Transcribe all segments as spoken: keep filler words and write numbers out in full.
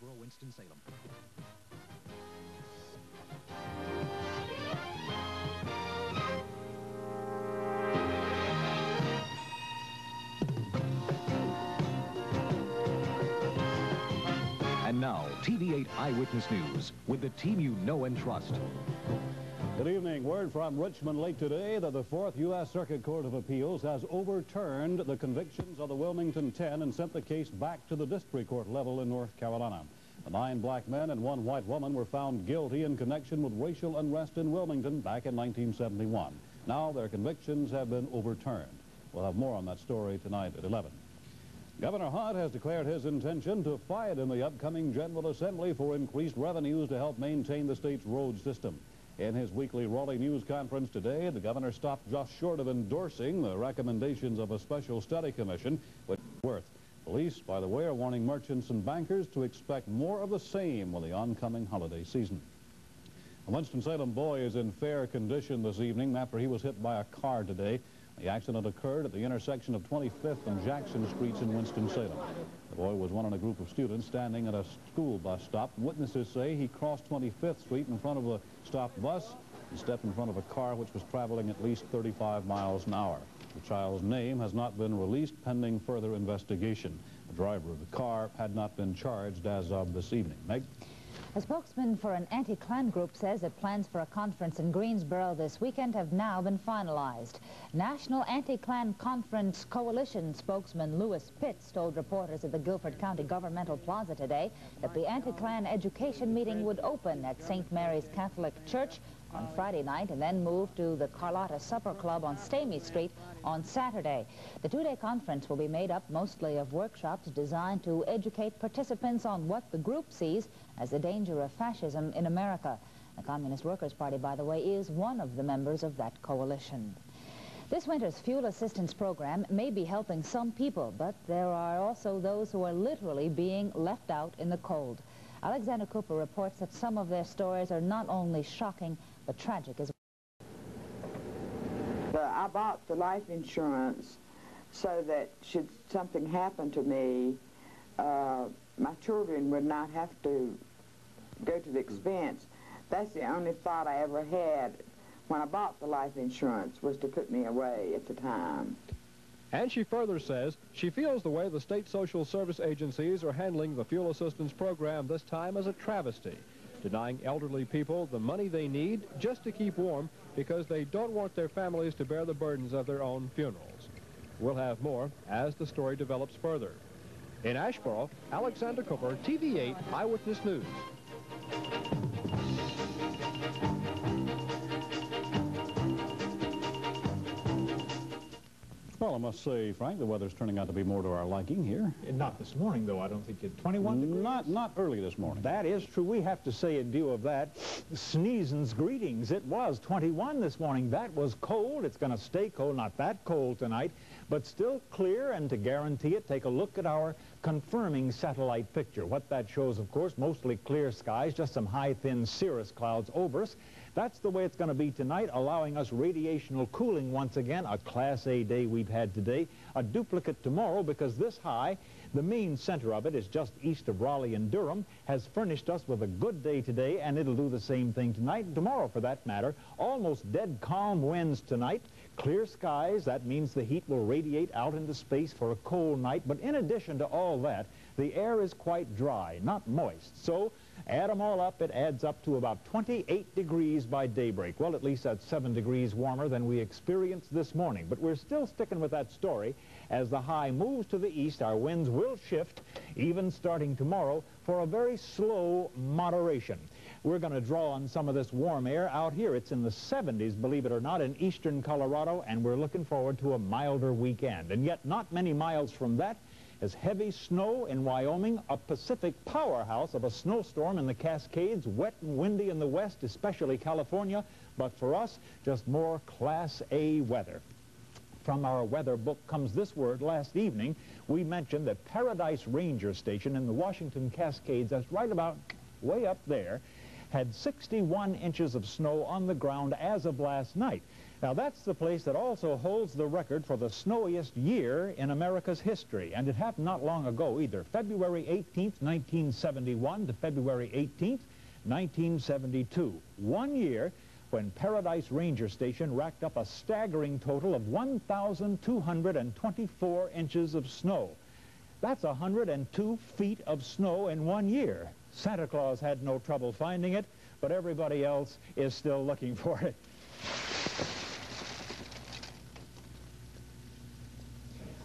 Greensboro, Winston-Salem. And now, T V eight Eyewitness News, with the team you know and trust. Good evening. Word from Richmond late today that the Fourth U S Circuit Court of Appeals has overturned the convictions of the Wilmington ten and sent the case back to the district court level in North Carolina. The nine black men and one white woman were found guilty in connection with racial unrest in Wilmington back in nineteen seventy-one. Now their convictions have been overturned. We'll have more on that story tonight at eleven. Governor Hunt has declared his intention to fight in the upcoming General Assembly for increased revenues to help maintain the state's road system. In his weekly Raleigh News Conference today, the governor stopped just short of endorsing the recommendations of a special study commission, which is worth. Police, by the way, are warning merchants and bankers to expect more of the same with the oncoming holiday season. A Winston-Salem boy is in fair condition this evening after he was hit by a car today. The accident occurred at the intersection of twenty-fifth and Jackson Streets in Winston-Salem. The boy was one in a group of students standing at a school bus stop. Witnesses say he crossed twenty-fifth Street in front of a stopped bus and stepped in front of a car which was traveling at least thirty-five miles an hour. The child's name has not been released pending further investigation. The driver of the car had not been charged as of this evening. Meg? A spokesman for an anti-Klan group says that plans for a conference in Greensboro this weekend have now been finalized. National Anti-Klan Conference Coalition spokesman Lewis Pitts told reporters at the Guilford County Governmental Plaza today that the anti-Klan education meeting would open at Saint Mary's Catholic Church on Friday night and then move to the Carlotta Supper Club on Stamey Street on Saturday. The two-day conference will be made up mostly of workshops designed to educate participants on what the group sees as the danger of fascism in America. The Communist Workers Party, by the way, is one of the members of that coalition. This winter's fuel assistance program may be helping some people, but there are also those who are literally being left out in the cold. Alexander Cooper reports that some of their stories are not only shocking, but tragic as well. But I bought the life insurance so that should something happen to me, uh, my children would not have to go to the expense. That's the only thought I ever had when I bought the life insurance, was to put me away at the time. And she further says she feels the way the state social service agencies are handling the fuel assistance program this time is a travesty, denying elderly people the money they need just to keep warm because they don't want their families to bear the burdens of their own funerals. We'll have more as the story develops further. In Asheboro, Alexander Cooper, T V eight Eyewitness News. Well, I must say, Frank, the weather's turning out to be more to our liking here. Not this morning, though. I don't think it's twenty-one degrees. Not, not early this morning. That is true. We have to say, in view of that, sneezin's greetings. It was twenty-one this morning. That was cold. It's going to stay cold. Not that cold tonight, but still clear. And to guarantee it, take a look at our confirming satellite picture. What that shows, of course, mostly clear skies, just some high, thin cirrus clouds over us. That's the way it's going to be tonight, allowing us radiational cooling once again, a Class A day we've had today, a duplicate tomorrow because this high, the mean center of it is just east of Raleigh and Durham, has furnished us with a good day today, and it'll do the same thing tonight and tomorrow for that matter. Almost dead calm winds tonight, clear skies, that means the heat will radiate out into space for a cold night, but in addition to all that, the air is quite dry, not moist, so add them all up, it adds up to about twenty-eight degrees by daybreak. Well, at least that's seven degrees warmer than we experienced this morning. But we're still sticking with that story. As the high moves to the east, our winds will shift, even starting tomorrow, for a very slow moderation. We're going to draw on some of this warm air out here. It's in the seventies, believe it or not, in eastern Colorado, and we're looking forward to a milder weekend. And yet, not many miles from that, as heavy snow in Wyoming, a Pacific powerhouse of a snowstorm in the Cascades, wet and windy in the west, especially California, but for us, just more Class A weather. From our weather book comes this word. Last evening, we mentioned that Paradise Ranger Station in the Washington Cascades, that's right about way up there, had sixty-one inches of snow on the ground as of last night. Now, that's the place that also holds the record for the snowiest year in America's history, and it happened not long ago either. February eighteenth, nineteen seventy-one to February eighteenth, nineteen seventy-two. One year when Paradise Ranger Station racked up a staggering total of one thousand two hundred twenty-four inches of snow. That's one hundred two feet of snow in one year. Santa Claus had no trouble finding it, but everybody else is still looking for it.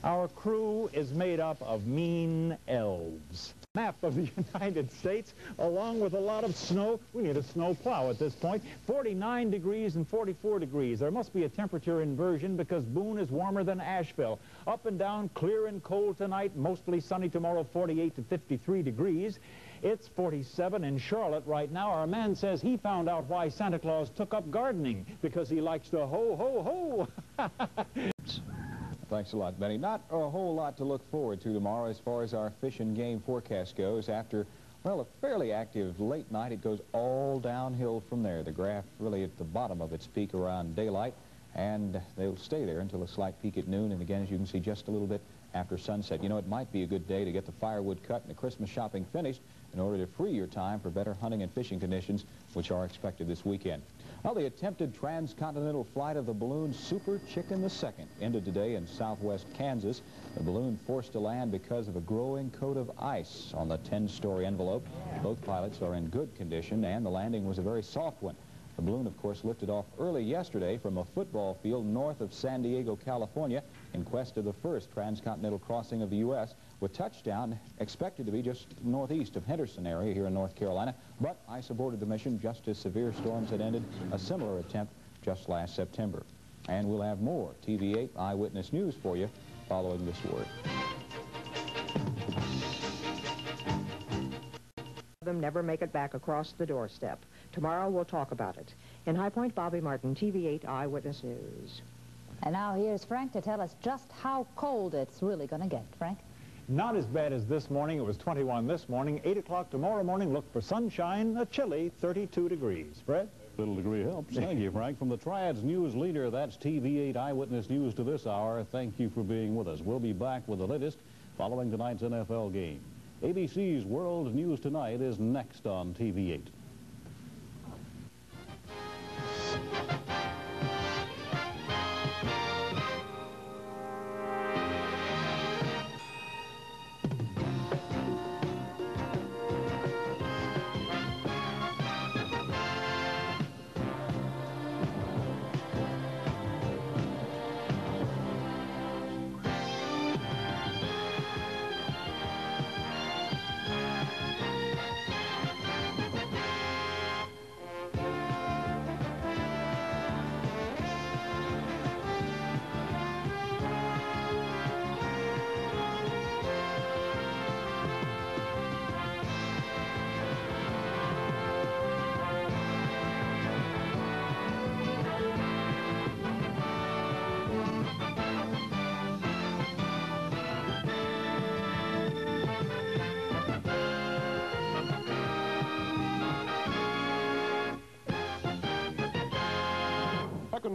Our crew is made up of mean elves. Map of the United States, along with a lot of snow. We need a snow plow at this point. forty-nine degrees and forty-four degrees. There must be a temperature inversion because Boone is warmer than Asheville. Up and down, clear and cold tonight, mostly sunny tomorrow, forty-eight to fifty-three degrees. It's forty-seven in Charlotte right now. Our man says he found out why Santa Claus took up gardening, because he likes to ho, ho, ho. Thanks a lot, Benny. Not a whole lot to look forward to tomorrow as far as our fish and game forecast goes. After, well, a fairly active late night, it goes all downhill from there. The graph really at the bottom of its peak around daylight, and they'll stay there until a slight peak at noon, and again, as you can see, just a little bit after sunset. You know, it might be a good day to get the firewood cut and the Christmas shopping finished in order to free your time for better hunting and fishing conditions, which are expected this weekend. Well, the attempted transcontinental flight of the balloon Super Chicken the second ended today in southwest Kansas. The balloon forced to land because of a growing coat of ice on the ten-story envelope. Both pilots are in good condition, and the landing was a very soft one. The balloon, of course, lifted off early yesterday from a football field north of San Diego, California, in quest of the first transcontinental crossing of the U S, with touchdown expected to be just northeast of Henderson area here in North Carolina. But ice aborted the mission just as severe storms had ended a similar attempt just last September. And we'll have more T V eight Eyewitness News for you following this word. Them never make it back across the doorstep. Tomorrow we'll talk about it. In High Point, Bobby Martin, T V eight Eyewitness News. And now here's Frank to tell us just how cold it's really going to get. Frank? Not as bad as this morning. It was twenty-one this morning. eight o'clock tomorrow morning. Look for sunshine, a chilly thirty-two degrees. Fred? Little degree helps. Thank you, Frank. From the Triad's news leader, that's T V eight Eyewitness News to this hour. Thank you for being with us. We'll be back with the latest following tonight's N F L game. A B C's World News Tonight is next on T V eight.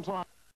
Time.